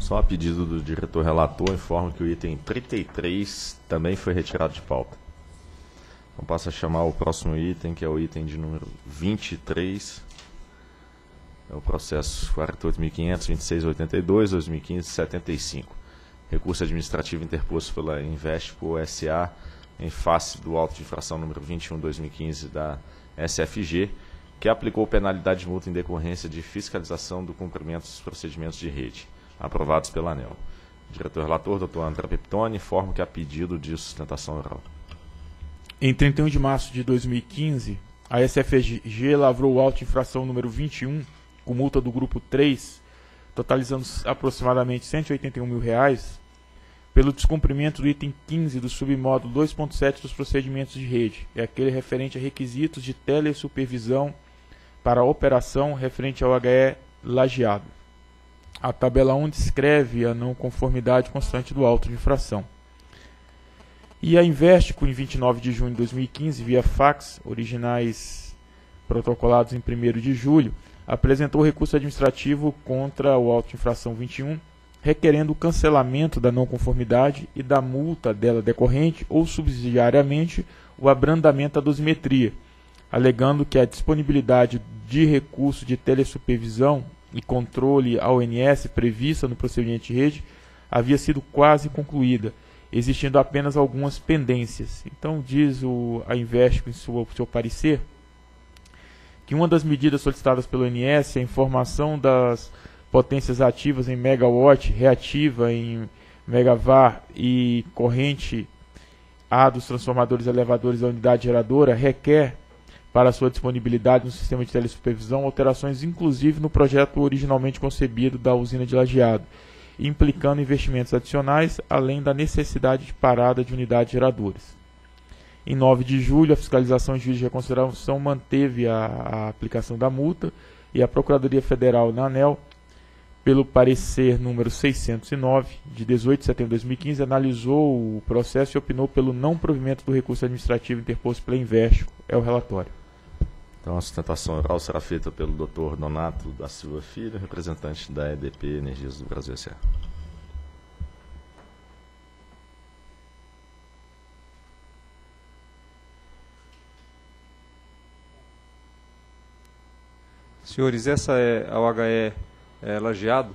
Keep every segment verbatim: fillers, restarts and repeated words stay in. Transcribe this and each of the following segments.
Só a pedido do diretor relator, informo que o item trinta e três também foi retirado de pauta. Então passa a chamar o próximo item, que é o item de número vinte e três, é o processo quarenta e oito mil quinhentos e vinte e seis barra oitenta e dois barra dois mil e quinze barra setenta e cinco. Recurso administrativo interposto pela Investco S A em face do auto de infração número vinte e um barra dois mil e quinze da S F G, que aplicou penalidade de multa em decorrência de fiscalização do cumprimento dos procedimentos de rede, aprovados pela ANEEL. Diretor relator, doutor André Pepitone, informa que há pedido de sustentação oral. Em trinta e um de março de dois mil e quinze, a S F G lavrou o auto de infração número vinte e um, com multa do grupo três, totalizando aproximadamente cento e oitenta e um mil reais, pelo descumprimento do item quinze do submódulo dois ponto sete dos procedimentos de rede, é aquele referente a requisitos de telesupervisão para a operação referente ao H E lajeado. A tabela um descreve a não conformidade constante do auto de infração. E a Investco, em vinte e nove de junho de dois mil e quinze, via fax, originais protocolados em primeiro de julho, apresentou recurso administrativo contra o auto de infração vinte e um, requerendo o cancelamento da não conformidade e da multa dela decorrente ou subsidiariamente o abrandamento da dosimetria, alegando que a disponibilidade de recurso de telesupervisão e controle à O N S prevista no procedimento de rede havia sido quase concluída, existindo apenas algumas pendências. Então diz o, a Investco em seu, seu parecer que uma das medidas solicitadas pelo O N S é a informação das potências ativas em megawatt, reativa em megavar e corrente A dos transformadores elevadores da unidade geradora requer, para sua disponibilidade no sistema de telesupervisão, alterações inclusive no projeto originalmente concebido da usina de lajeado, implicando investimentos adicionais, além da necessidade de parada de unidades geradoras. Em nove de julho, a fiscalização em juízo de reconsideração manteve a, a aplicação da multa e a Procuradoria Federal na ANEEL, pelo parecer número seiscentos e nove, de dezoito de setembro de dois mil e quinze, analisou o processo e opinou pelo não provimento do recurso administrativo interposto pela Investco. É o relatório. Então, a sustentação oral será feita pelo doutor Donato da Silva Filho, representante da E D P Energias do Brasil S A Senhores, essa é a H E é, lajeado,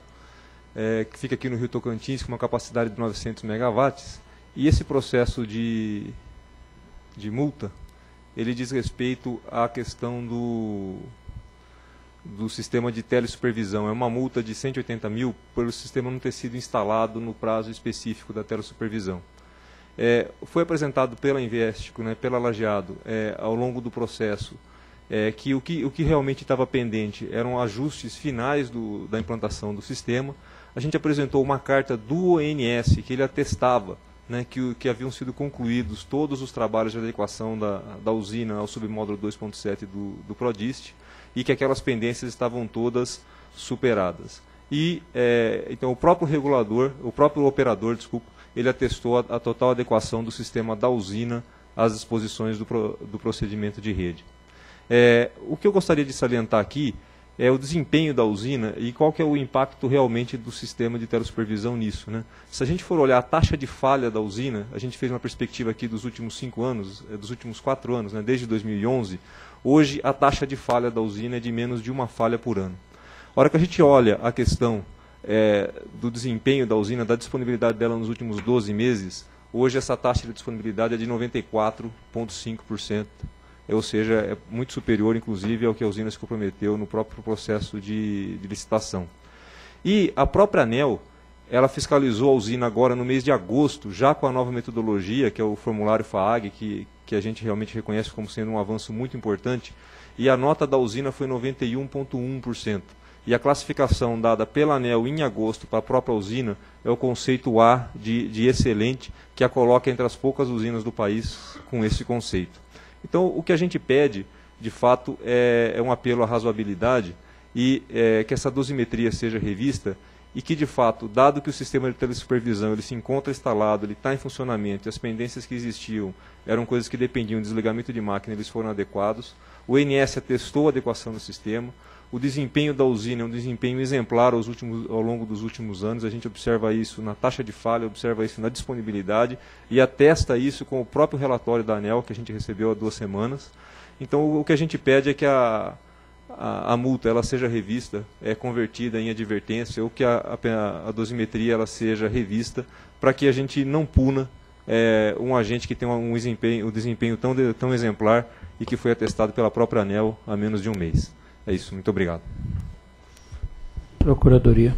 é, que fica aqui no Rio Tocantins, com uma capacidade de novecentos megawatts. E esse processo de, de multa, ele diz respeito à questão do, do sistema de telesupervisão. É uma multa de cento e oitenta mil pelo sistema não ter sido instalado no prazo específico da telesupervisão. É, foi apresentado pela Investco, né, pela Lajeado, é, ao longo do processo, é, que, o que o que realmente estava pendente eram ajustes finais do, da implantação do sistema. A gente apresentou uma carta do O N S que ele atestava, né, que, que haviam sido concluídos todos os trabalhos de adequação da, da usina ao submódulo dois ponto sete do, do PRODIST e que aquelas pendências estavam todas superadas. E, é, então, o próprio regulador, o próprio operador, desculpa, ele atestou a, a total adequação do sistema da usina às disposições do, pro, do procedimento de rede. É, o que eu gostaria de salientar aqui é o desempenho da usina e qual que é o impacto realmente do sistema de telesupervisão nisso, né? Se a gente for olhar a taxa de falha da usina, a gente fez uma perspectiva aqui dos últimos cinco anos, dos últimos quatro anos, né? Desde dois mil e onze, hoje a taxa de falha da usina é de menos de uma falha por ano. A hora que a gente olha a questão é, do desempenho da usina, da disponibilidade dela nos últimos doze meses, hoje essa taxa de disponibilidade é de noventa e quatro vírgula cinco por cento. Ou seja, é muito superior, inclusive, ao que a usina se comprometeu no próprio processo de, de licitação. E a própria ANEEL, ela fiscalizou a usina agora no mês de agosto, já com a nova metodologia, que é o formulário FAAG, que, que a gente realmente reconhece como sendo um avanço muito importante, e a nota da usina foi noventa e um vírgula um por cento. E a classificação dada pela ANEEL em agosto para a própria usina é o conceito A de, de excelente, que a coloca entre as poucas usinas do país com esse conceito. Então, o que a gente pede, de fato, é, é um apelo à razoabilidade e é, que essa dosimetria seja revista e que, de fato, dado que o sistema de telesupervisão ele se encontra instalado, ele está em funcionamento e as pendências que existiam eram coisas que dependiam do desligamento de máquina, eles foram adequados, o O N S atestou a adequação do sistema, O desempenho da usina é um desempenho exemplar aos últimos, ao longo dos últimos anos. A gente observa isso na taxa de falha, observa isso na disponibilidade e atesta isso com o próprio relatório da ANEEL, que a gente recebeu há duas semanas. Então, o que a gente pede é que a, a, a multa ela seja revista, é convertida em advertência, ou que a, a, a dosimetria ela seja revista, para que a gente não puna é, um agente que tem um desempenho, um desempenho tão, de, tão exemplar e que foi atestado pela própria ANEEL há menos de um mês. É isso, muito obrigado. Procuradoria.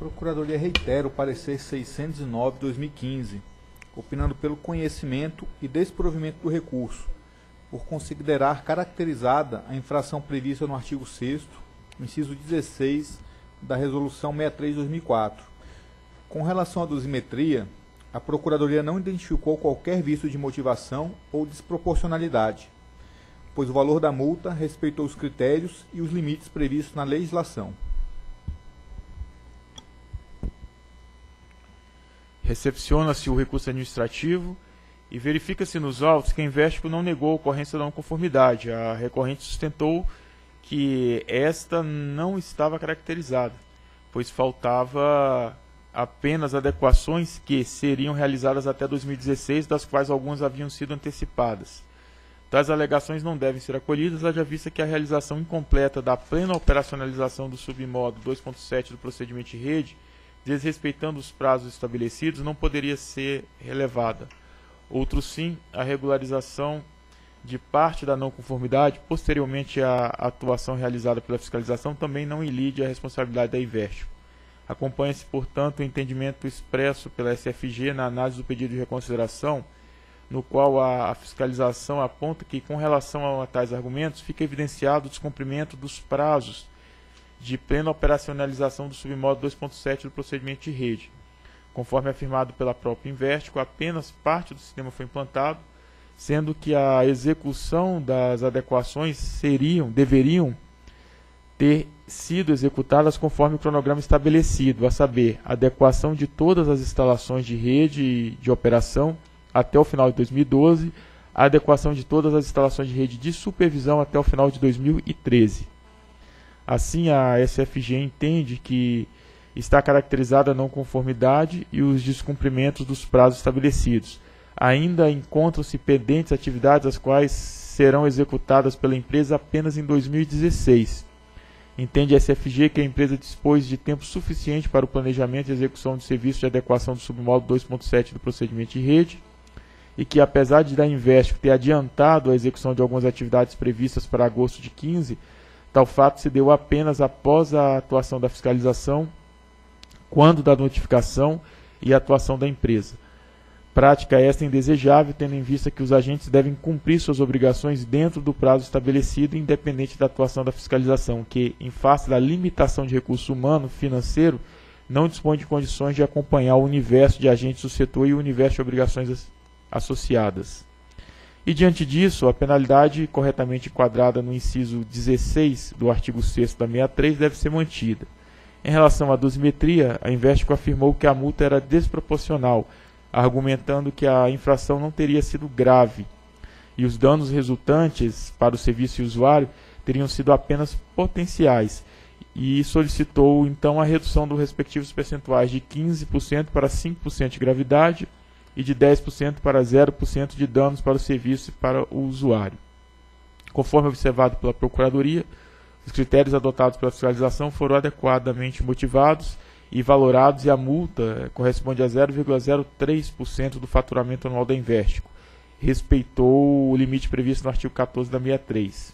Procuradoria reitera o parecer seiscentos e nove barra dois mil e quinze, opinando pelo conhecimento e desprovimento do recurso, por considerar caracterizada a infração prevista no artigo sexto, inciso dezesseis, da Resolução sessenta e três barra dois mil e quatro. Com relação à dosimetria, a Procuradoria não identificou qualquer vício de motivação ou desproporcionalidade, pois o valor da multa respeitou os critérios e os limites previstos na legislação. Recepciona-se o recurso administrativo e verifica-se nos autos que a Investco não negou a ocorrência da não conformidade. A recorrente sustentou que esta não estava caracterizada, pois faltava apenas adequações que seriam realizadas até dois mil e dezesseis, das quais algumas haviam sido antecipadas. Tais alegações não devem ser acolhidas, haja vista que a realização incompleta da plena operacionalização do submódulo dois ponto sete do procedimento de rede, desrespeitando os prazos estabelecidos, não poderia ser relevada. Outro sim, a regularização de parte da não conformidade, posteriormente à atuação realizada pela fiscalização, também não ilide a responsabilidade da Investco. Acompanha-se, portanto, o entendimento expresso pela S F G na análise do pedido de reconsideração, no qual a fiscalização aponta que, com relação a tais argumentos, fica evidenciado o descumprimento dos prazos de plena operacionalização do submódulo dois ponto sete do procedimento de rede. Conforme afirmado pela própria Investco, apenas parte do sistema foi implantado, sendo que a execução das adequações seriam, deveriam ter sido executadas conforme o cronograma estabelecido, a saber, adequação de todas as instalações de rede de operação até o final de dois mil e doze, a adequação de todas as instalações de rede de supervisão até o final de dois mil e treze. Assim, a S F G entende que está caracterizada a não conformidade e os descumprimentos dos prazos estabelecidos. Ainda encontram-se pendentes atividades as quais serão executadas pela empresa apenas em dois mil e dezesseis. Entende a S F G que a empresa dispôs de tempo suficiente para o planejamento e execução do serviço de adequação do submódulo dois ponto sete do procedimento de rede, e que, apesar de da Investco ter adiantado a execução de algumas atividades previstas para agosto de quinze, tal fato se deu apenas após a atuação da fiscalização, quando da notificação e a atuação da empresa. Prática esta indesejável, tendo em vista que os agentes devem cumprir suas obrigações dentro do prazo estabelecido, independente da atuação da fiscalização, que, em face da limitação de recurso humano financeiro, não dispõe de condições de acompanhar o universo de agentes do setor e o universo de obrigações associadas. E, diante disso, a penalidade corretamente enquadrada no inciso dezesseis do artigo sexto da sessenta e três deve ser mantida. Em relação à dosimetria, a Investco afirmou que a multa era desproporcional, argumentando que a infração não teria sido grave e os danos resultantes para o serviço e o usuário teriam sido apenas potenciais, e solicitou, então, a redução dos respectivos percentuais de quinze por cento para cinco por cento de gravidade e de dez por cento para zero por cento de danos para o serviço e para o usuário. Conforme observado pela Procuradoria, os critérios adotados pela fiscalização foram adequadamente motivados e valorados, e a multa corresponde a zero vírgula zero três por cento do faturamento anual da Investco. Respeitou o limite previsto no artigo quatorze da sessenta e três.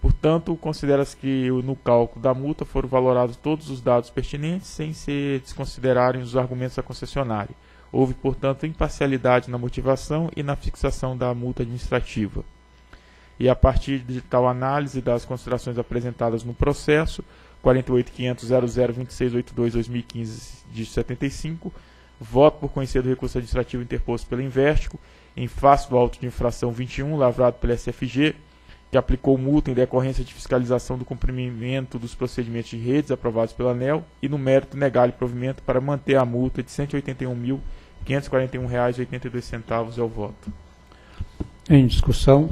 Portanto, considera-se que no cálculo da multa foram valorados todos os dados pertinentes, sem se desconsiderarem os argumentos da concessionária. Houve, portanto, imparcialidade na motivação e na fixação da multa administrativa. E a partir de tal análise das considerações apresentadas no processo quarenta e oito ponto quinhentos ponto zero zero dois seis oito dois barra dois mil e quinze de setenta e cinco, voto por conhecer do recurso administrativo interposto pela Investco, em face do auto de infração vinte e um, lavrado pela S F G, que aplicou multa em decorrência de fiscalização do cumprimento dos procedimentos de redes aprovados pela ANEEL, e no mérito negar-lhe provimento para manter a multa de cento e oitenta e um mil quinhentos e quarenta e um reais e oitenta e dois centavos. É o voto. Em discussão,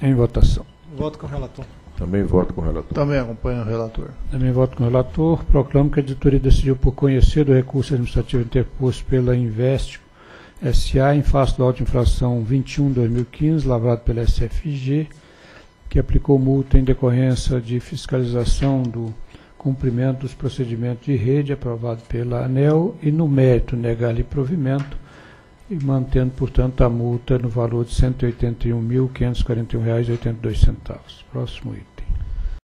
em votação. Voto com o relator. Também voto com o relator. Também acompanho o relator. Também voto com o relator. Proclamo que a editoria decidiu por conhecer do recurso administrativo interposto pela Investco S A em face do auto de infração vinte e um barra dois mil e quinze, lavrado pela S F G, que aplicou multa em decorrência de fiscalização do cumprimento dos procedimentos de rede aprovado pela ANEEL e, no mérito, negar-lhe provimento, e mantendo, portanto, a multa no valor de cento e oitenta e um mil, quinhentos e quarenta e um reais e oitenta e dois centavos. Próximo item.